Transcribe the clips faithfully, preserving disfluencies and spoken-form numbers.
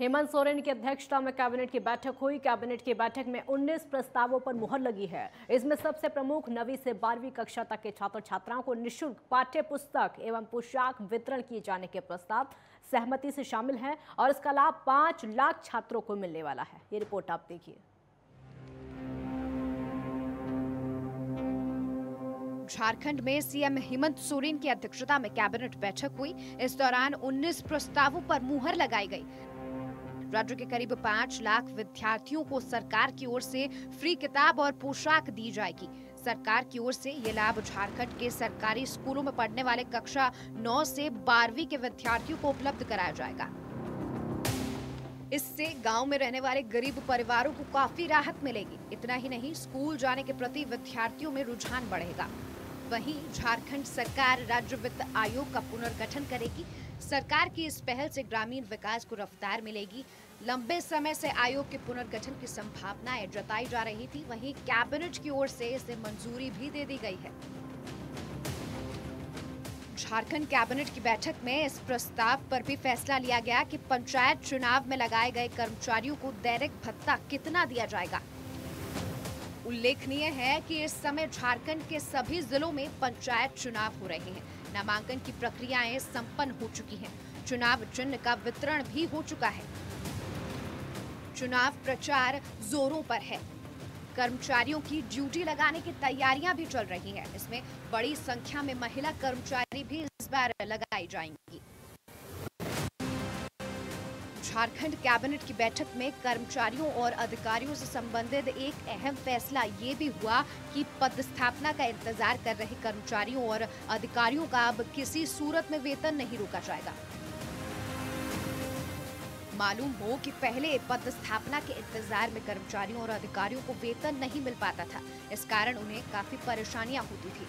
हेमंत सोरेन की अध्यक्षता में कैबिनेट की बैठक हुई। कैबिनेट की बैठक में उन्नीस प्रस्तावों पर मुहर लगी है। इसमें सबसे प्रमुख नवीं से बारहवीं कक्षा तक के छात्र छात्राओं को निःशुल्क पाठ्य पुस्तक एवं पोशाक वितरण किए जाने के प्रस्ताव सहमति से शामिल है और इसका लाभ पांच लाख छात्रों को मिलने वाला है। ये रिपोर्ट आप देखिए। झारखंड में सीएम हेमंत सोरेन की अध्यक्षता में कैबिनेट बैठक हुई। इस दौरान उन्नीस प्रस्तावों पर मुहर लगाई गई। राज्य के करीब पाँच लाख विद्यार्थियों को सरकार की ओर से फ्री किताब और पोशाक दी जाएगी। सरकार की ओर से ये लाभ झारखंड के सरकारी स्कूलों में पढ़ने वाले कक्षा नौ से बारहवीं के विद्यार्थियों को उपलब्ध कराया जाएगा। इससे गांव में रहने वाले गरीब परिवारों को काफी राहत मिलेगी। इतना ही नहीं, स्कूल जाने के प्रति विद्यार्थियों में रुझान बढ़ेगा। वहीं झारखंड सरकार राज्य वित्त आयोग का पुनर्गठन करेगी। सरकार की इस पहल से ग्रामीण विकास को रफ्तार मिलेगी। लंबे समय से आयोग के पुनर्गठन की संभावनाएं जताई जा रही थी। वहीं कैबिनेट की ओर से इसे मंजूरी भी दे दी गई है। झारखंड कैबिनेट की बैठक में इस प्रस्ताव पर भी फैसला लिया गया कि पंचायत चुनाव में लगाए गए कर्मचारियों को डायरेक्ट भत्ता कितना दिया जाएगा। उल्लेखनीय है कि इस समय झारखंड के सभी जिलों में पंचायत चुनाव हो रहे हैं। नामांकन की प्रक्रियाएं संपन्न हो चुकी हैं। चुनाव चिन्ह का वितरण भी हो चुका है। चुनाव प्रचार जोरों पर है। कर्मचारियों की ड्यूटी लगाने की तैयारियां भी चल रही है। इसमें बड़ी संख्या में महिला कर्मचारी भी इस बार लगाई जाएंगी। झारखंड कैबिनेट की बैठक में कर्मचारियों और अधिकारियों से संबंधित एक अहम फैसला ये भी हुआ कि पदस्थापना का इंतजार कर रहे कर्मचारियों और अधिकारियों का अब किसी सूरत में वेतन नहीं रोका जाएगा। मालूम हो कि पहले पदस्थापना के इंतजार में कर्मचारियों और अधिकारियों को वेतन नहीं मिल पाता था। इस कारण उन्हें काफी परेशानियां होती थी।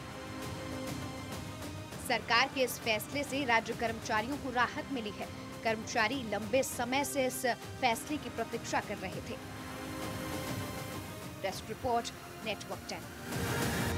सरकार के इस फैसले से राज्य कर्मचारियों को राहत मिली है। कर्मचारी लंबे समय से इस फैसले की प्रतीक्षा कर रहे थे। Desk report network ten.